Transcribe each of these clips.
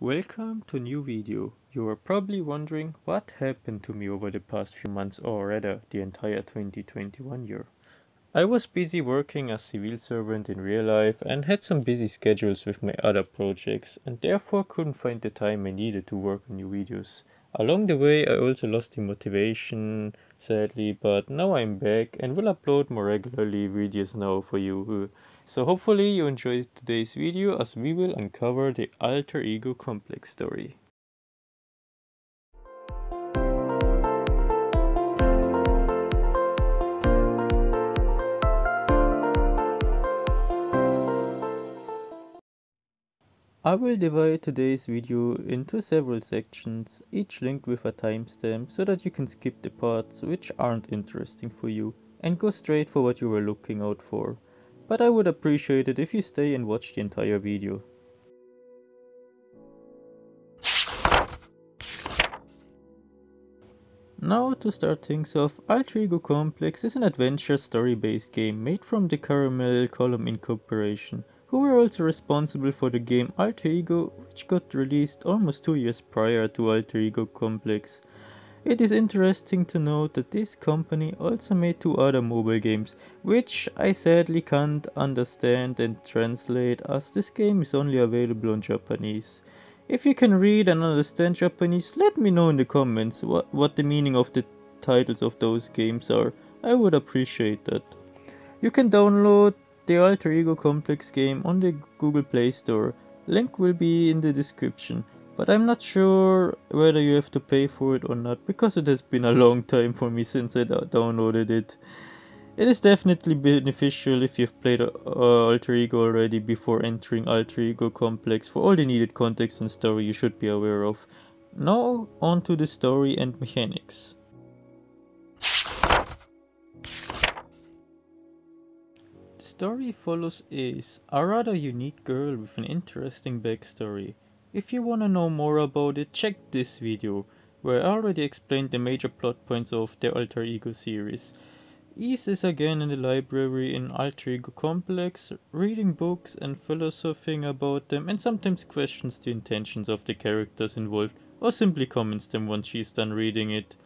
Welcome to new video. You are probably wondering what happened to me over the past few months, or rather the entire 2021 year. I was busy working as civil servant in real life and had some busy schedules with my other projects and therefore couldn't find the time I needed to work on new videos. Along the way I also lost the motivation, sadly, but now I'm back and will upload more regularly videos now for you. So hopefully you enjoyed today's video as we will uncover the Alter Ego Complex story. I will divide today's video into several sections, each linked with a timestamp so that you can skip the parts which aren't interesting for you and go straight for what you were looking out for. But I would appreciate it if you stay and watch the entire video. Now, to start things off, Alter Ego Complex is an adventure story-based game made from the Caramel Column Incorporation, who were also responsible for the game Alter Ego, which got released almost 2 years prior to Alter Ego Complex. It is interesting to note that this company also made 2 other mobile games, which I sadly can't understand and translate as this game is only available on Japanese. If you can read and understand Japanese, let me know in the comments what the meaning of the titles of those games are. I would appreciate that. You can download the Alter Ego Complex game on the Google Play Store. Link will be in the description. But I'm not sure whether you have to pay for it or not, because it has been a long time for me since I downloaded it. It is definitely beneficial if you've played Alter Ego already before entering Alter Ego Complex for all the needed context and story you should be aware of. Now on to the story and mechanics. The story follows Ace, a rather unique girl with an interesting backstory. If you wanna know more about it, check this video, where I already explained the major plot points of the Alter Ego series. Ys is again in the library in Alter Ego Complex, reading books and philosophizing about them, and sometimes questions the intentions of the characters involved, or simply comments them once she's done reading it.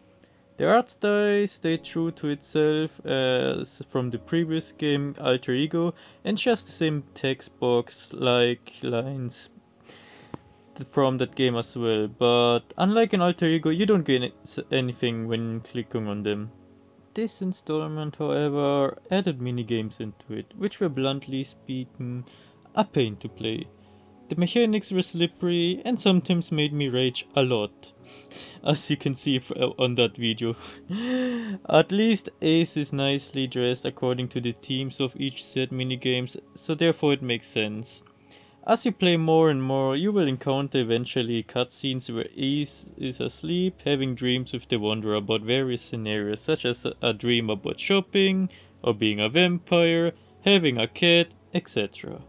The art style stayed true to itself as from the previous game Alter Ego, and just the same text box like lines from that game as well, but unlike an Alter Ego, you don't gain anything when clicking on them. This installment, however, added minigames into it, which were bluntly speaking a pain to play. The mechanics were slippery and sometimes made me rage a lot, as you can see on that video. At least Ace is nicely dressed according to the themes of each set minigames, so therefore it makes sense. As you play more and more, you will encounter eventually cutscenes where Ace is asleep, having dreams with the Wanderer about various scenarios, such as a dream about shopping, or being a vampire, having a cat, etc.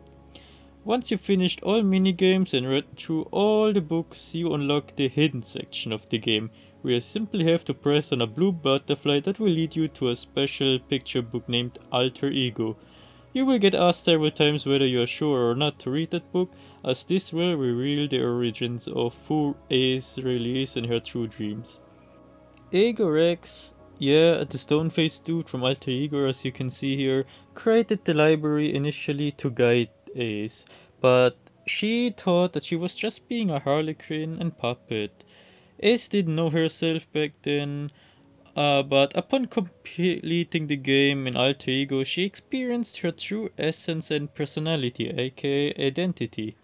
Once you've finished all minigames and read through all the books, you unlock the hidden section of the game, where you simply have to press on a blue butterfly that will lead you to a special picture book named Alter Ego. You will get asked several times whether you are sure or not to read that book, as this will reveal the origins of who Ace really is and her true dreams. Egor X, the stone-faced dude from Alter Ego as you can see here, created the library initially to guide Ace, but she thought that she was just being a harlequin and puppet. Ace didn't know herself back then, but upon completing the game in Alter Ego, she experienced her true essence and personality, aka identity.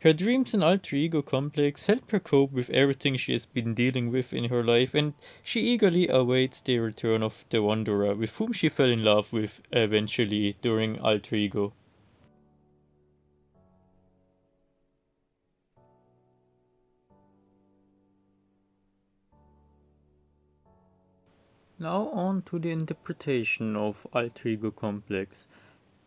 Her dreams in Alter Ego Complex help her cope with everything she has been dealing with in her life, and she eagerly awaits the return of the Wanderer, with whom she fell in love with eventually during Alter Ego. Now on to the interpretation of Alter Ego Complex.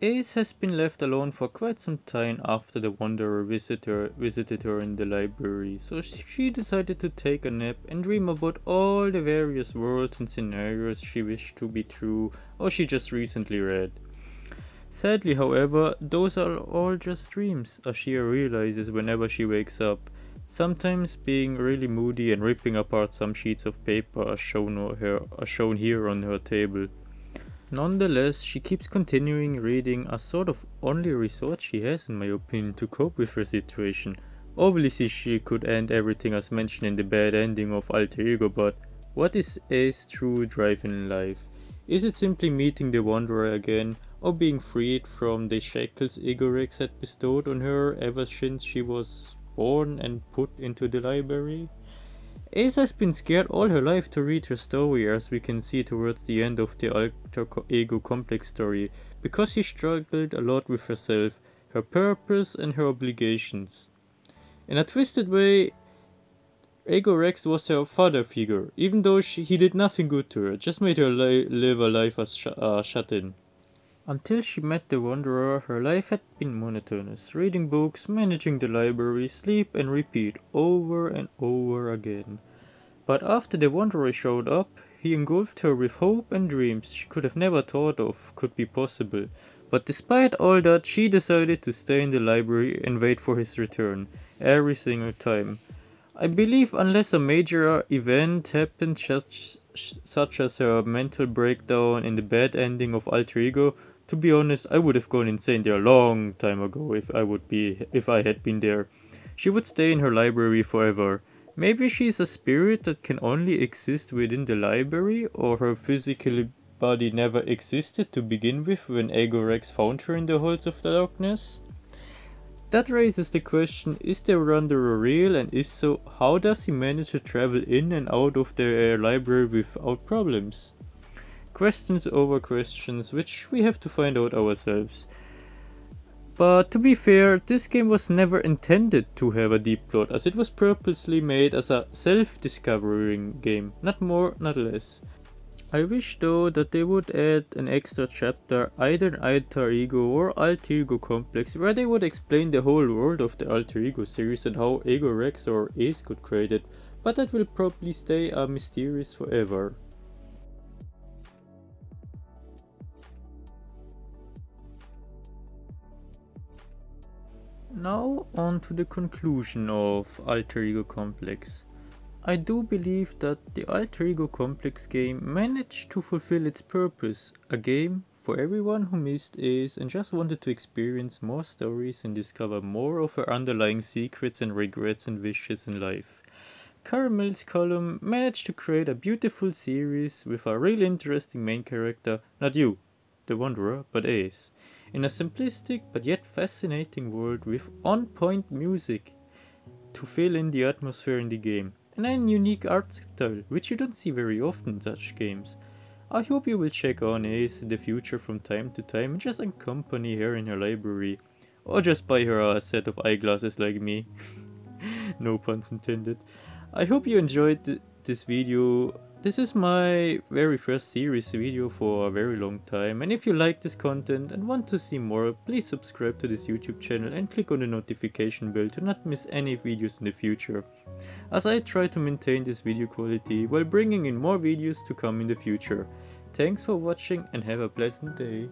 Ace has been left alone for quite some time after the Wanderer visited her in the library, so she decided to take a nap and dream about all the various worlds and scenarios she wished to be true or she just recently read. Sadly, however, those are all just dreams, as she realizes whenever she wakes up. Sometimes being really moody and ripping apart some sheets of paper are shown here on her table. Nonetheless, she keeps continuing reading, a sort of only resort she has in my opinion to cope with her situation. Obviously she could end everything as mentioned in the bad ending of Alter Ego, but what is Ace's true drive in life? Is it simply meeting the Wanderer again, or being freed from the shackles Egor X had bestowed on her ever since she was born and put into the library? Ace has been scared all her life to read her story, as we can see towards the end of the Alter Ego Complex story, because she struggled a lot with herself, her purpose and her obligations. In a twisted way, Egor X was her father figure, even though he did nothing good to her, just made her live a life as shut-in. Until she met the Wanderer, her life had been monotonous, reading books, managing the library, sleep and repeat over and over again. But after the Wanderer showed up, he engulfed her with hope and dreams she could have never thought of could be possible. But despite all that, she decided to stay in the library and wait for his return, every single time. I believe unless a major event happened such as her mental breakdown in the bad ending of Alter Ego, to be honest, I would have gone insane there a long time ago if I had been there. She would stay in her library forever. Maybe she is a spirit that can only exist within the library, or her physical body never existed to begin with when Agorax found her in the halls of the darkness. That raises the question, is the Wanderer real, and if so, how does he manage to travel in and out of the library without problems? Questions over questions, which we have to find out ourselves. But to be fair, this game was never intended to have a deep plot, as it was purposely made as a self-discovering game, not more, not less. I wish though that they would add an extra chapter, either in Alter Ego or Alter Ego Complex, where they would explain the whole world of the Alter Ego series and how Egor X or Ace could create it, but that will probably stay a mystery forever. Now on to the conclusion of Alter Ego Complex. I do believe that the Alter Ego Complex game managed to fulfill its purpose, a game for everyone who missed Ace and just wanted to experience more stories and discover more of her underlying secrets and regrets and wishes in life. Caramel Column managed to create a beautiful series with a really interesting main character, not you, the Wanderer, but Ace, in a simplistic but yet fascinating world with on-point music to fill in the atmosphere in the game, and a unique art style, which you don't see very often in such games. I hope you will check on Ace in the future from time to time and just accompany her in her library, or just buy her a set of eyeglasses like me. No puns intended. I hope you enjoyed this video. This is my very first series video for a very long time, and if you like this content and want to see more, please subscribe to this YouTube channel and click on the notification bell to not miss any videos in the future, as I try to maintain this video quality while bringing in more videos to come in the future. Thanks for watching and have a pleasant day.